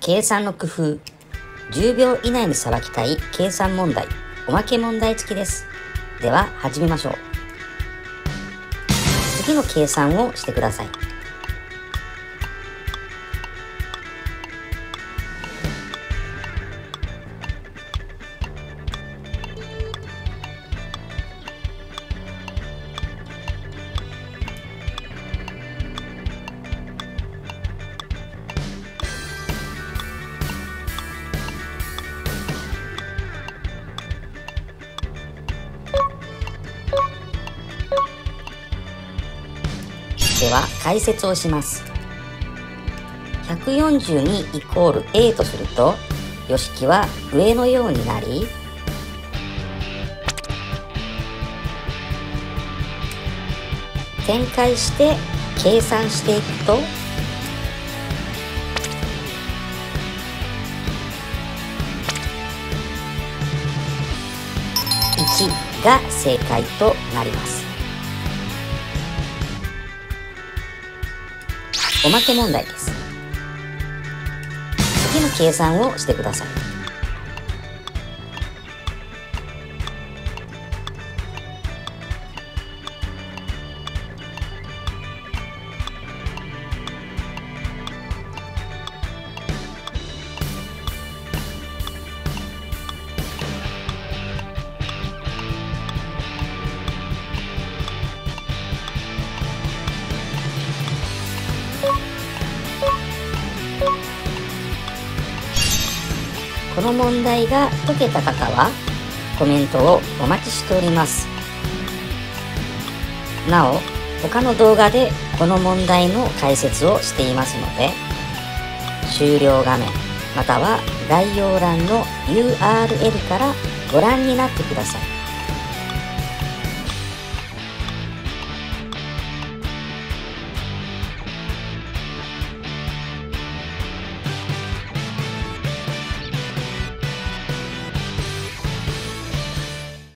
計算の工夫。10秒以内にさばきたい計算問題、おまけ問題付きです。では始めましょう。次の計算をしてください。では解説をします。142イコール a とすると余式は上のようになり、展開して計算していくと1が正解となります。おまけ問題です。次の計算をしてください。この問題が解けた方はコメントをお待ちしております。なお、他の動画でこの問題の解説をしていますので、終了画面または概要欄の URL からご覧になってください。